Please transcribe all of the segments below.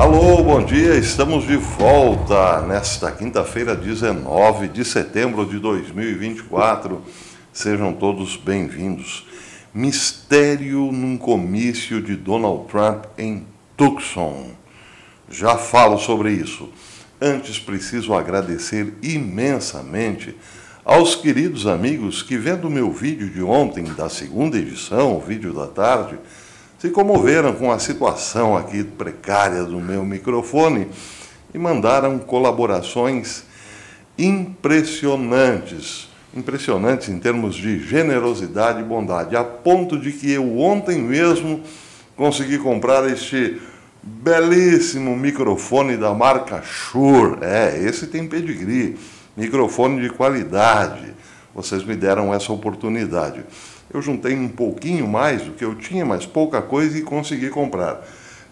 Alô, bom dia, estamos de volta nesta quinta-feira, 19 de setembro de 2024. Sejam todos bem-vindos. Mistério num comício de Donald Trump em Tucson. Já falo sobre isso. Antes, preciso agradecer imensamente aos queridos amigos que, vendo o meu vídeo de ontem, da segunda edição, o vídeo da tarde, se comoveram com a situação aqui precária do meu microfone e mandaram colaborações impressionantes, impressionantes em termos de generosidade e bondade, a ponto de que eu ontem mesmo consegui comprar este belíssimo microfone da marca Shure. Esse tem pedigree, microfone de qualidade. Vocês me deram essa oportunidade. Eu juntei um pouquinho mais do que eu tinha, mas pouca coisa, e consegui comprar.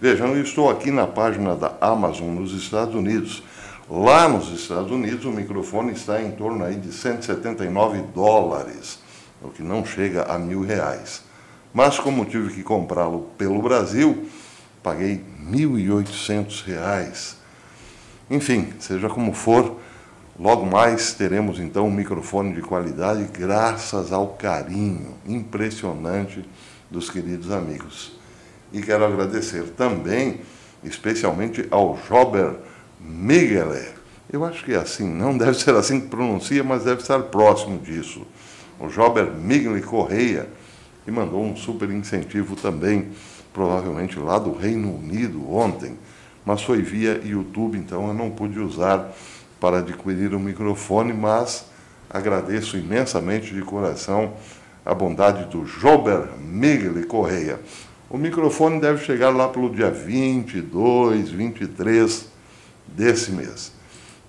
Vejam, eu estou aqui na página da Amazon nos Estados Unidos. Lá nos Estados Unidos o microfone está em torno aí de 179 dólares, o que não chega a R$1.000. Mas como tive que comprá-lo pelo Brasil, paguei R$1.800. Enfim, seja como for, logo mais teremos então um microfone de qualidade graças ao carinho impressionante dos queridos amigos. E quero agradecer também, especialmente ao Jober Migueler. Eu acho que é assim, não deve ser assim que pronuncia, mas deve estar próximo disso. O Jober Migueler Correia, que mandou um super incentivo também, provavelmente lá do Reino Unido ontem, mas foi via YouTube, então eu não pude usar para adquirir um microfone, mas agradeço imensamente de coração a bondade do Jober Miguel Correia. O microfone deve chegar lá pelo dia 22, 23 desse mês.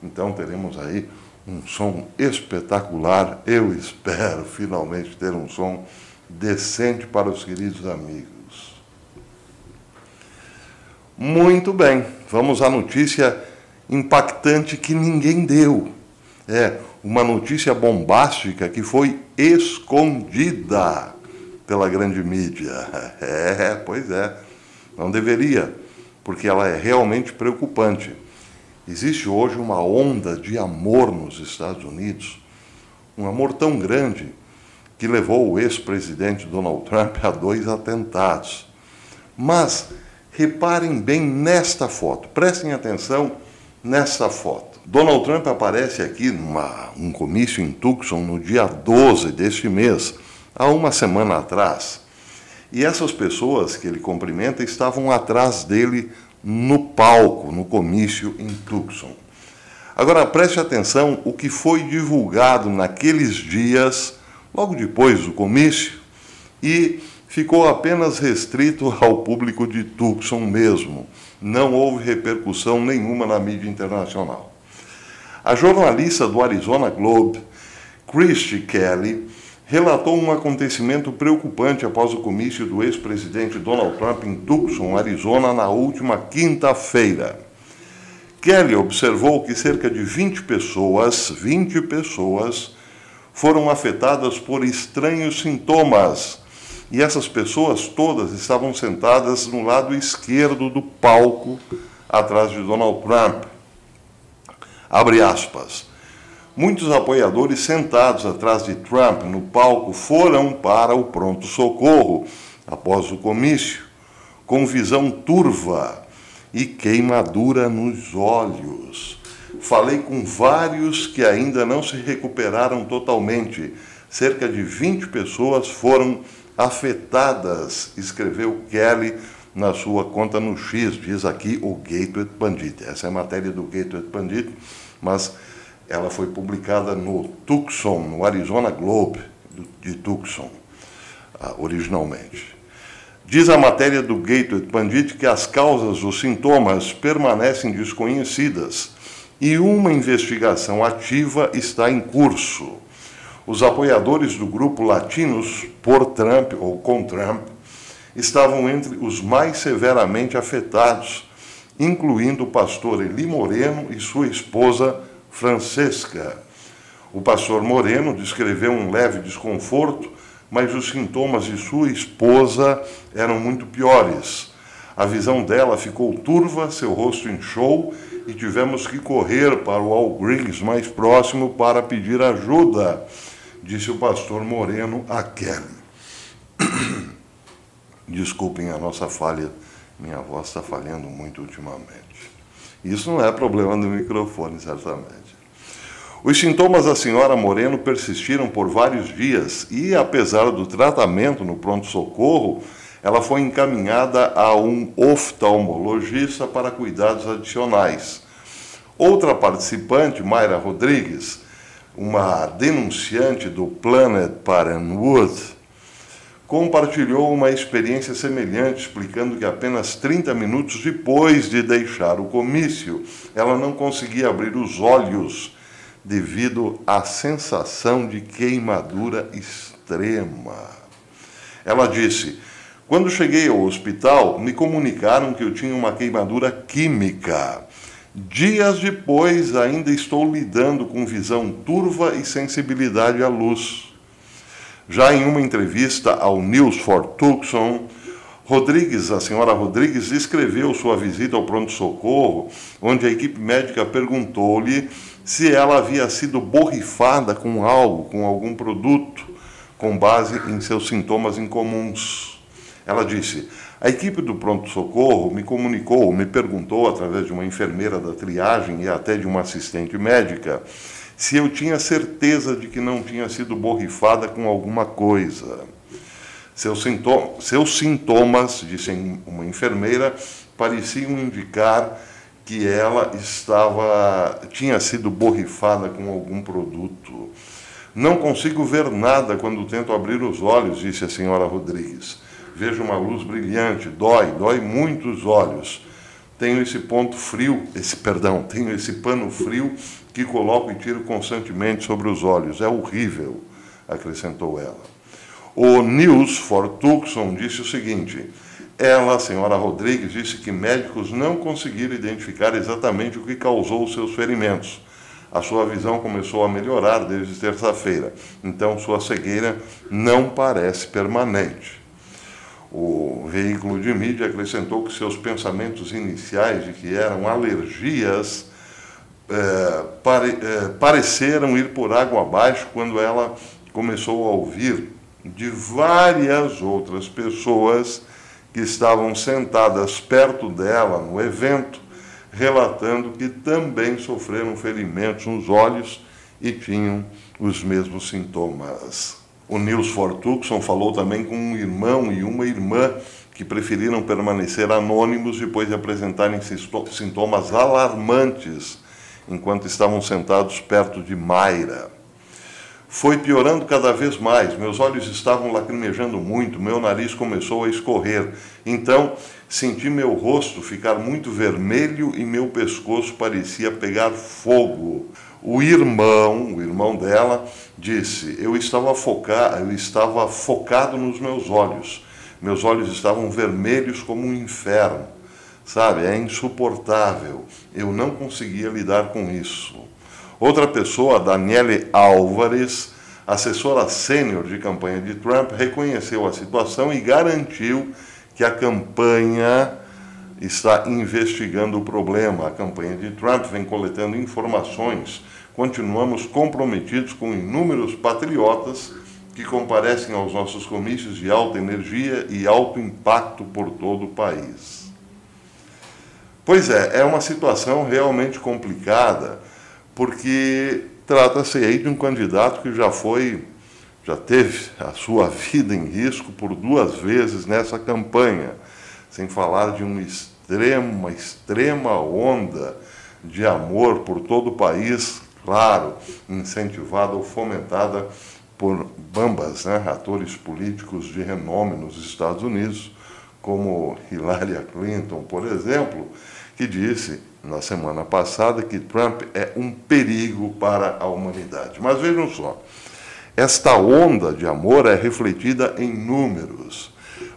Então teremos aí um som espetacular. Eu espero finalmente ter um som decente para os queridos amigos. Muito bem, vamos à notícia impactante que ninguém deu. Uma notícia bombástica que foi escondida pela grande mídia. Pois é, não deveria, porque ela é realmente preocupante. Existe hoje uma onda de amor nos Estados Unidos, um amor tão grande que levou o ex-presidente Donald Trump a 2 atentados. Mas reparem bem nesta foto, prestem atenção nessa foto. Donald Trump aparece aqui num comício em Tucson no dia 12 deste mês, há uma semana atrás. E essas pessoas que ele cumprimenta estavam atrás dele no palco, no comício em Tucson. Agora preste atenção o que foi divulgado naqueles dias, logo depois do comício, e ficou apenas restrito ao público de Tucson mesmo. Não houve repercussão nenhuma na mídia internacional. A jornalista do Arizona Globe, Christie Kelly, relatou um acontecimento preocupante após o comício do ex-presidente Donald Trump em Tucson, Arizona, na última quinta-feira. Kelly observou que cerca de 20 pessoas, foram afetadas por estranhos sintomas, e essas pessoas todas estavam sentadas no lado esquerdo do palco, atrás de Donald Trump. Abre aspas. Muitos apoiadores sentados atrás de Trump no palco foram para o pronto-socorro após o comício, com visão turva e queimadura nos olhos. Falei com vários que ainda não se recuperaram totalmente. Cerca de 20 pessoas foram afetadas, escreveu Kelly na sua conta no X, diz aqui o Gateway Pundit. Essa é a matéria do Gateway Pundit, mas ela foi publicada no Tucson, no Arizona Globe de Tucson, originalmente. Diz a matéria do Gateway Pundit que as causas dos sintomas permanecem desconhecidas e uma investigação ativa está em curso. Os apoiadores do grupo Latinos por Trump ou com Trump estavam entre os mais severamente afetados, incluindo o pastor Eli Moreno e sua esposa Francesca. O pastor Moreno descreveu um leve desconforto, mas os sintomas de sua esposa eram muito piores. A visão dela ficou turva, seu rosto inchou e tivemos que correr para o Walgreens mais próximo para pedir ajuda, disse o pastor Moreno a Kelly. Desculpem a nossa falha, minha voz está falhando muito ultimamente. Isso não é problema do microfone, certamente. Os sintomas da senhora Moreno persistiram por vários dias e, apesar do tratamento no pronto-socorro, ela foi encaminhada a um oftalmologista para cuidados adicionais. Outra participante, Mayra Rodrigues, uma denunciante do Planned Parenthood, compartilhou uma experiência semelhante, explicando que apenas 30 minutos depois de deixar o comício, ela não conseguia abrir os olhos devido à sensação de queimadura extrema. Ela disse: quando cheguei ao hospital, me comunicaram que eu tinha uma queimadura química. Dias depois, ainda estou lidando com visão turva e sensibilidade à luz. Já em uma entrevista ao News for Tucson, a senhora Rodrigues descreveu sua visita ao pronto-socorro, onde a equipe médica perguntou-lhe se ela havia sido borrifada com algo, com algum produto, com base em seus sintomas incomuns. Ela disse: a equipe do pronto-socorro me perguntou, através de uma enfermeira da triagem e até de uma assistente médica, se eu tinha certeza de que não tinha sido borrifada com alguma coisa. Seus sintomas, disse uma enfermeira, pareciam indicar que ela tinha sido borrifada com algum produto. Não consigo ver nada quando tento abrir os olhos, disse a senhora Rodrigues. Vejo uma luz brilhante, dói muito os olhos. Tenho esse pano frio que coloco e tiro constantemente sobre os olhos. É horrível, acrescentou ela. O News for Tucson disse o seguinte: ela, a senhora Rodrigues, disse que médicos não conseguiram identificar exatamente o que causou os seus ferimentos. A sua visão começou a melhorar desde terça-feira, então sua cegueira não parece permanente. O veículo de mídia acrescentou que seus pensamentos iniciais de que eram alergias pareceram ir por água abaixo quando ela começou a ouvir de várias outras pessoas que estavam sentadas perto dela no evento, relatando que também sofreram ferimentos nos olhos e tinham os mesmos sintomas. O News for Tucson falou também com um irmão e uma irmã que preferiram permanecer anônimos depois de apresentarem sintomas alarmantes enquanto estavam sentados perto de Mayra. Foi piorando cada vez mais, meus olhos estavam lacrimejando muito, meu nariz começou a escorrer. Então, senti meu rosto ficar muito vermelho e meu pescoço parecia pegar fogo. O irmão dela, disse: eu estava focado nos meus olhos. Meus olhos estavam vermelhos como um inferno. Sabe, é insuportável. Eu não conseguia lidar com isso. Outra pessoa, Daniele Álvares, assessora sênior de campanha de Trump, reconheceu a situação e garantiu que a campanha está investigando o problema. A campanha de Trump vem coletando informações. Continuamos comprometidos com inúmeros patriotas que comparecem aos nossos comícios de alta energia e alto impacto por todo o país. Pois é, é uma situação realmente complicada, porque trata-se aí de um candidato que já teve a sua vida em risco por duas vezes nessa campanha, sem falar de uma extrema onda de amor por todo o país, claro, incentivada ou fomentada por bambas, atores políticos de renome nos Estados Unidos, como Hillary Clinton, por exemplo, que disse na semana passada que Trump é um perigo para a humanidade. Mas vejam só, esta onda de amor é refletida em números.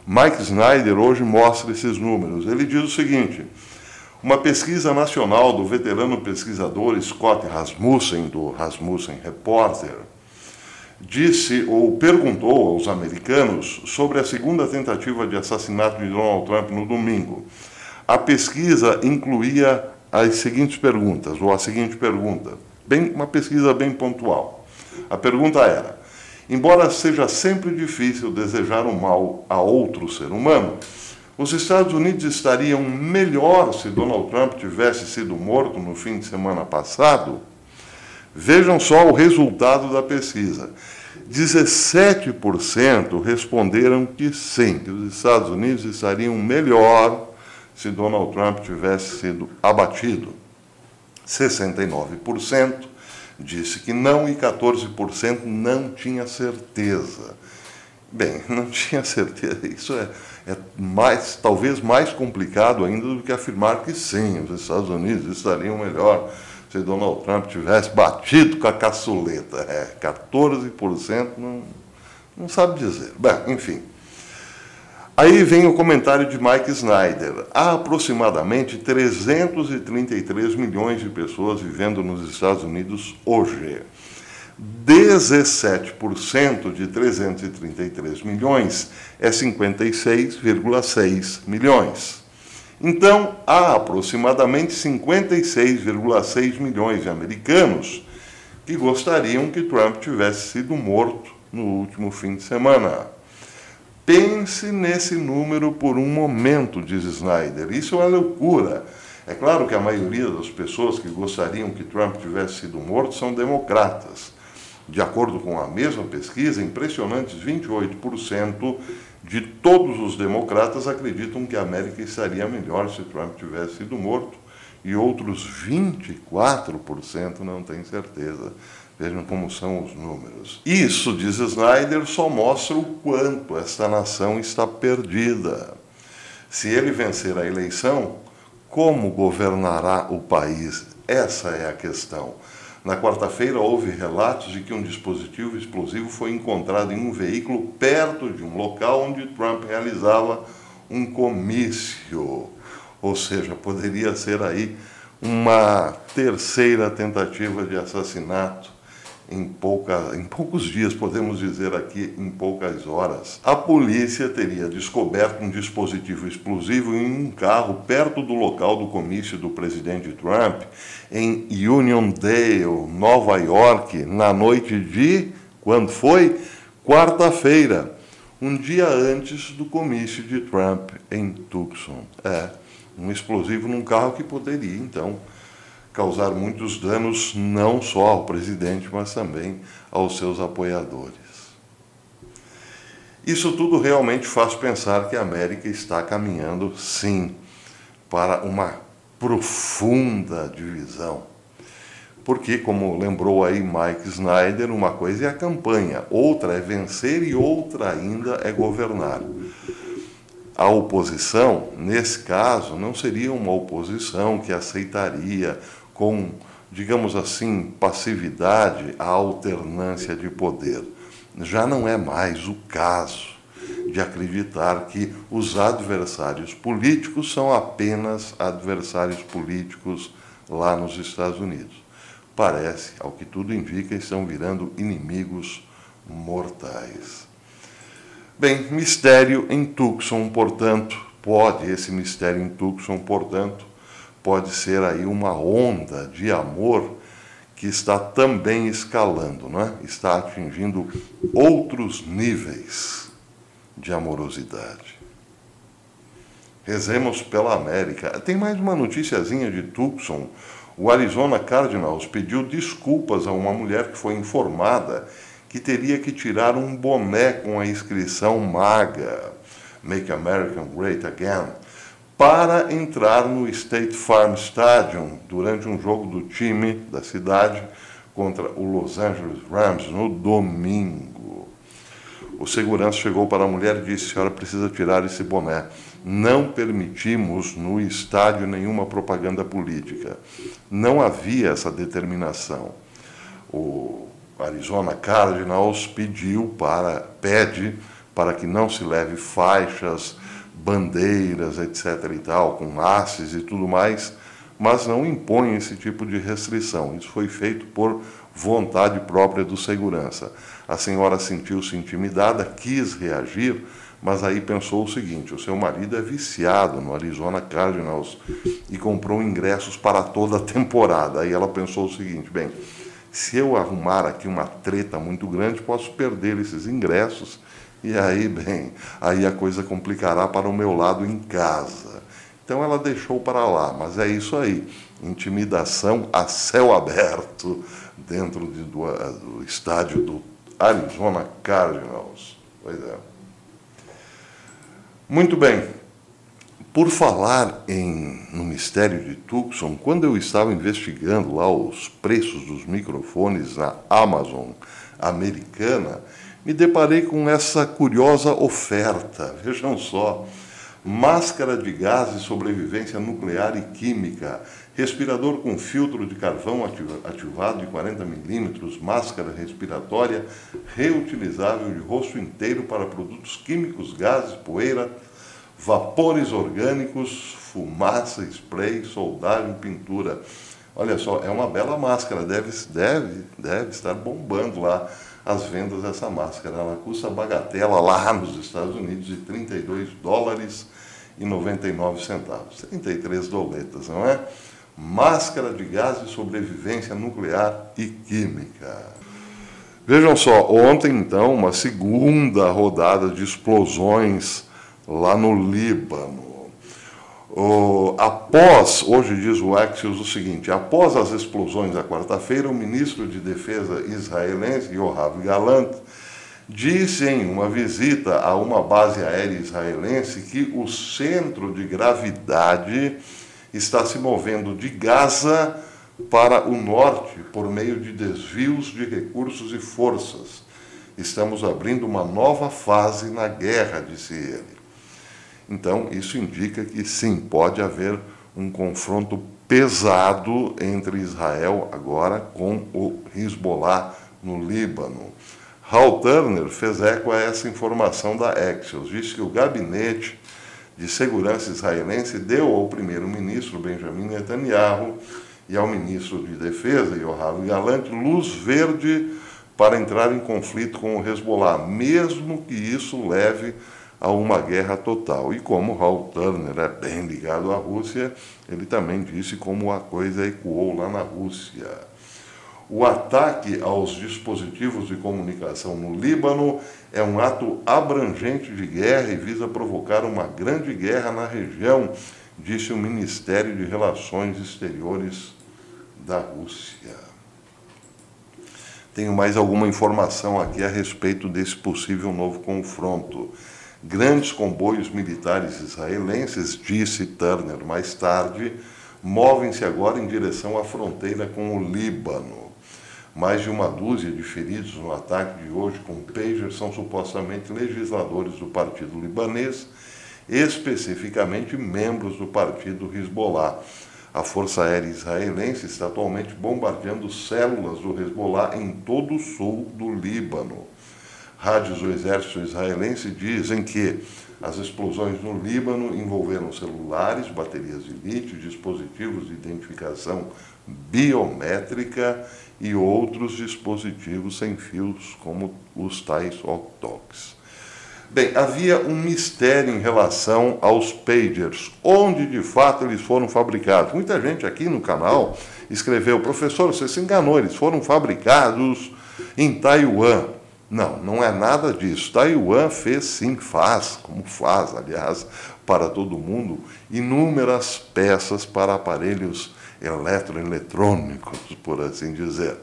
Mike Snyder hoje mostra esses números. Ele diz o seguinte: uma pesquisa nacional do veterano pesquisador Scott Rasmussen, do Rasmussen Repórter, disse ou perguntou aos americanos sobre a segunda tentativa de assassinato de Donald Trump no domingo. A pesquisa incluía as seguintes perguntas, ou a seguinte pergunta, uma pesquisa bem pontual. A pergunta era: embora seja sempre difícil desejar o mal a outro ser humano, os Estados Unidos estariam melhor se Donald Trump tivesse sido morto no fim de semana passado? Vejam só o resultado da pesquisa. 17% responderam que sim, que os Estados Unidos estariam melhor se Donald Trump tivesse sido abatido. 69% disse que não e 14% não tinha certeza. Bem, não tinha certeza, isso é mais, talvez mais complicado ainda do que afirmar que sim, os Estados Unidos estariam melhor se Donald Trump tivesse batido com a caçuleta. 14% não sabe dizer. Bem, enfim. Aí vem o comentário de Mike Snyder. Há aproximadamente 333 milhões de pessoas vivendo nos Estados Unidos hoje. 17% de 333 milhões é 56,6 milhões. Então, há aproximadamente 56,6 milhões de americanos que gostariam que Trump tivesse sido morto no último fim de semana. Pense nesse número por um momento, diz Snyder. Isso é uma loucura. É claro que a maioria das pessoas que gostariam que Trump tivesse sido morto são democratas. De acordo com a mesma pesquisa, impressionantes 28% de todos os democratas acreditam que a América estaria melhor se Trump tivesse sido morto, e outros 24% não têm certeza. Vejam como são os números. Isso, diz Snyder, só mostra o quanto esta nação está perdida. Se ele vencer a eleição, como governará o país? Essa é a questão. Na quarta-feira, houve relatos de que um dispositivo explosivo foi encontrado em um veículo perto de um local onde Trump realizava um comício. Ou seja, poderia ser aí uma terceira tentativa de assassinato em poucos dias, podemos dizer aqui, em poucas horas. A polícia teria descoberto um dispositivo explosivo em um carro perto do local do comício do presidente Trump, em Uniondale, Nova York, na noite de, quando foi? Quarta-feira, um dia antes do comício de Trump em Tucson. Um explosivo num carro que poderia, então, causar muitos danos não só ao presidente, mas também aos seus apoiadores. Isso tudo realmente faz pensar que a América está caminhando, sim, para uma profunda divisão. Porque, como lembrou aí Mike Snyder, uma coisa é a campanha, outra é vencer e outra ainda é governar. A oposição, nesse caso, não seria uma oposição que aceitaria com, digamos assim, passividade a alternância de poder. Já não é mais o caso de acreditar que os adversários políticos são apenas adversários políticos lá nos Estados Unidos. Parece, ao que tudo indica, estão virando inimigos mortais. Bem, mistério em Tucson, portanto, pode ser aí uma onda de amor que está também escalando, não é? Está atingindo outros níveis de amorosidade. Rezemos pela América. Tem mais uma noticiazinha de Tucson. O Arizona Cardinals pediu desculpas a uma mulher que foi informada que teria que tirar um boné com a inscrição MAGA, Make America Great Again, para entrar no State Farm Stadium durante um jogo do time da cidade contra o Los Angeles Rams no domingo. O segurança chegou para a mulher e disse: "Senhora, precisa tirar esse boné. Não permitimos no estádio nenhuma propaganda política." Não havia essa determinação. O Arizona Cardinals pede para que não se leve faixas, bandeiras, etc. e tal, com hastes e tudo mais, mas não impõe esse tipo de restrição. Isso foi feito por vontade própria do segurança. A senhora sentiu-se intimidada, quis reagir, mas aí pensou o seguinte: o seu marido é viciado no Arizona Cardinals e comprou ingressos para toda a temporada. Aí ela pensou o seguinte: bem, se eu arrumar aqui uma treta muito grande, posso perder esses ingressos, e aí, bem, aí a coisa complicará para o meu lado em casa. Então ela deixou para lá, mas é isso aí, intimidação a céu aberto dentro do estádio do Arizona Cardinals. Pois é. Muito bem, por falar no Mistério de Tucson, quando eu estava investigando lá os preços dos microfones na Amazon americana, me deparei com essa curiosa oferta, vejam só: máscara de gás de sobrevivência nuclear e química, respirador com filtro de carvão ativado de 40 milímetros, máscara respiratória reutilizável de rosto inteiro para produtos químicos, gases, poeira, vapores orgânicos, fumaça, spray, soldagem, pintura. Olha só, é uma bela máscara, deve estar bombando lá as vendas dessa máscara. Ela custa bagatela lá nos Estados Unidos de $32,99, 33 doletas, não é? Máscara de gás de sobrevivência nuclear e química. Vejam só, ontem então, uma segunda rodada de explosões lá no Líbano. Hoje diz o Axios o seguinte: após as explosões da quarta-feira, o ministro de Defesa israelense, Yoav Gallant, disse em uma visita a uma base aérea israelense que o centro de gravidade está se movendo de Gaza para o norte por meio de desvios de recursos e forças. Estamos abrindo uma nova fase na guerra, disse ele. Então, isso indica que sim, pode haver um confronto pesado entre Israel agora com o Hezbollah no Líbano. Hal Turner fez eco a essa informação da Axios, disse que o gabinete de segurança israelense deu ao primeiro-ministro Benjamin Netanyahu e ao ministro de Defesa, Yoav Gallant, luz verde para entrar em conflito com o Hezbollah, mesmo que isso leve a uma guerra total. E como Hal Turner é bem ligado à Rússia, ele também disse como a coisa ecoou lá na Rússia. O ataque aos dispositivos de comunicação no Líbano é um ato abrangente de guerra e visa provocar uma grande guerra na região, disse o Ministério de Relações Exteriores da Rússia. Tenho mais alguma informação aqui a respeito desse possível novo confronto. Grandes comboios militares israelenses, disse Turner mais tarde, movem-se agora em direção à fronteira com o Líbano. Mais de uma dúzia de feridos no ataque de hoje com pagers são supostamente legisladores do partido libanês, especificamente membros do partido Hezbollah. A Força Aérea Israelense está atualmente bombardeando células do Hezbollah em todo o sul do Líbano. Rádios do exército israelense dizem que as explosões no Líbano envolveram celulares, baterias de lítio, dispositivos de identificação biométrica e outros dispositivos sem fios, como os tais hot-dogs. Bem, havia um mistério em relação aos pagers, onde de fato eles foram fabricados. Muita gente aqui no canal escreveu: professor, você se enganou, eles foram fabricados em Taiwan. Não, não é nada disso. Taiwan fez sim, como faz, aliás, para todo mundo, inúmeras peças para aparelhos eletroeletrônicos, por assim dizer.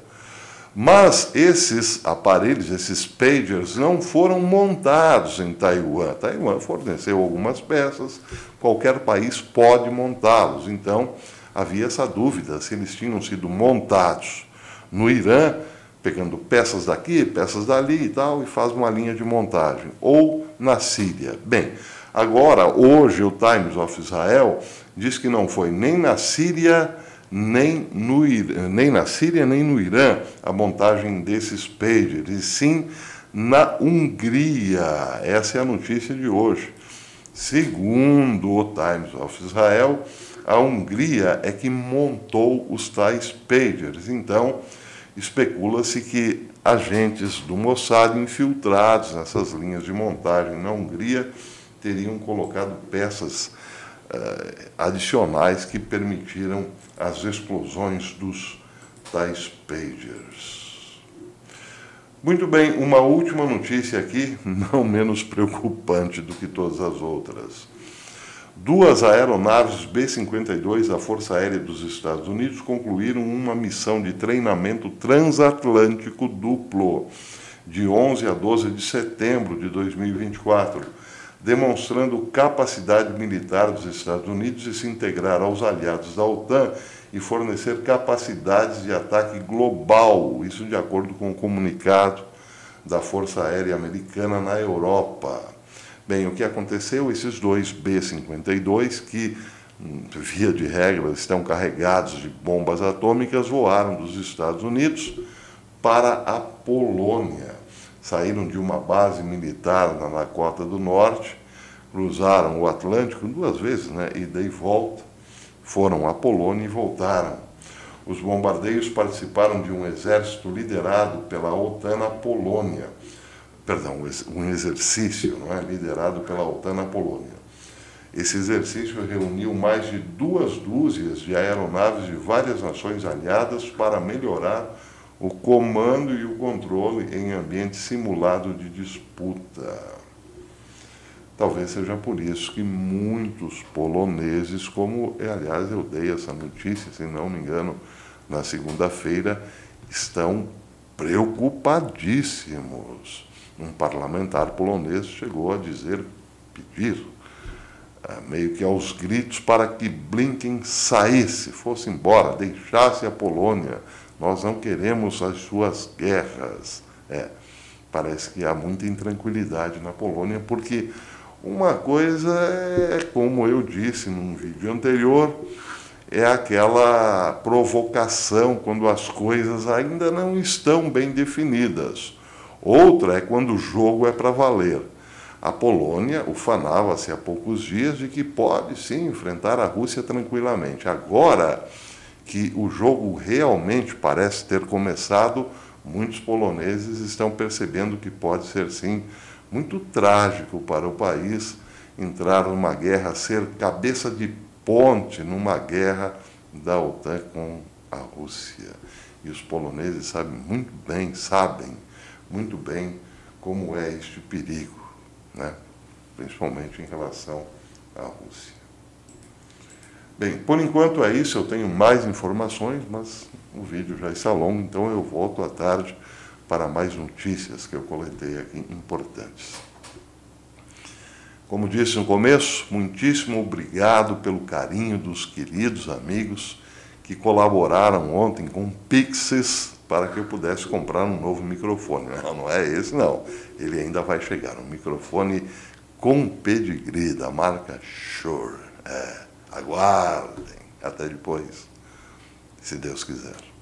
Mas esses aparelhos, esses pagers, não foram montados em Taiwan. Taiwan forneceu algumas peças, qualquer país pode montá-los. Então, havia essa dúvida se eles tinham sido montados no Irã, pegando peças daqui, peças dali e tal, e faz uma linha de montagem, ou na Síria. Bem, agora, hoje, o Times of Israel diz que não foi nem na Síria, nem no Irã a montagem desses pagers, e sim na Hungria. Essa é a notícia de hoje. Segundo o Times of Israel, a Hungria é que montou os tais pagers. Então, especula-se que agentes do Mossad infiltrados nessas linhas de montagem na Hungria teriam colocado peças adicionais que permitiram as explosões dos tais pagers. Muito bem, uma última notícia aqui, não menos preocupante do que todas as outras. Duas aeronaves B-52 da Força Aérea dos Estados Unidos concluíram uma missão de treinamento transatlântico duplo de 11 a 12 de setembro de 2024, demonstrando capacidade militar dos Estados Unidos de se integrar aos aliados da OTAN e fornecer capacidades de ataque global, isso de acordo com o comunicado da Força Aérea Americana na Europa. Bem, o que aconteceu? Esses dois B-52, que, via de regra, estão carregados de bombas atômicas, voaram dos Estados Unidos para a Polônia. Saíram de uma base militar na Dakota do Norte, cruzaram o Atlântico duas vezes, né? Ida e volta, foram à Polônia e voltaram. Os bombardeios participaram de um exército liderado pela OTAN na Polônia. Perdão, um exercício, não é? Liderado pela OTAN na Polônia. Esse exercício reuniu mais de 2 dúzias de aeronaves de várias nações aliadas para melhorar o comando e o controle em ambiente simulado de disputa. Talvez seja por isso que muitos poloneses, como, aliás, eu dei essa notícia, se não me engano, na segunda-feira, estão preocupadíssimos. Um parlamentar polonês chegou a dizer, pedir, meio que aos gritos, para que Blinken saísse, fosse embora, deixasse a Polônia. Nós não queremos as suas guerras. É, parece que há muita intranquilidade na Polônia, porque uma coisa é, como eu disse num vídeo anterior, é aquela provocação quando as coisas ainda não estão bem definidas. Outra é quando o jogo é para valer. A Polônia ufanava-se há poucos dias de que pode, sim, enfrentar a Rússia tranquilamente. Agora que o jogo realmente parece ter começado, muitos poloneses estão percebendo que pode ser, sim, muito trágico para o país entrar numa guerra, ser cabeça de ponte numa guerra da OTAN com a Rússia. E os poloneses sabem muito bem como é este perigo, né? Principalmente em relação à Rússia. Bem, por enquanto é isso, eu tenho mais informações, mas o vídeo já está longo, então eu volto à tarde para mais notícias que eu coletei aqui, importantes. Como disse no começo, muitíssimo obrigado pelo carinho dos queridos amigos que colaboraram ontem com Pixes, para que eu pudesse comprar um novo microfone. Não, não é esse, não. Ele ainda vai chegar. Um microfone com pedigree, da marca Shure. É, aguardem. Até depois, se Deus quiser.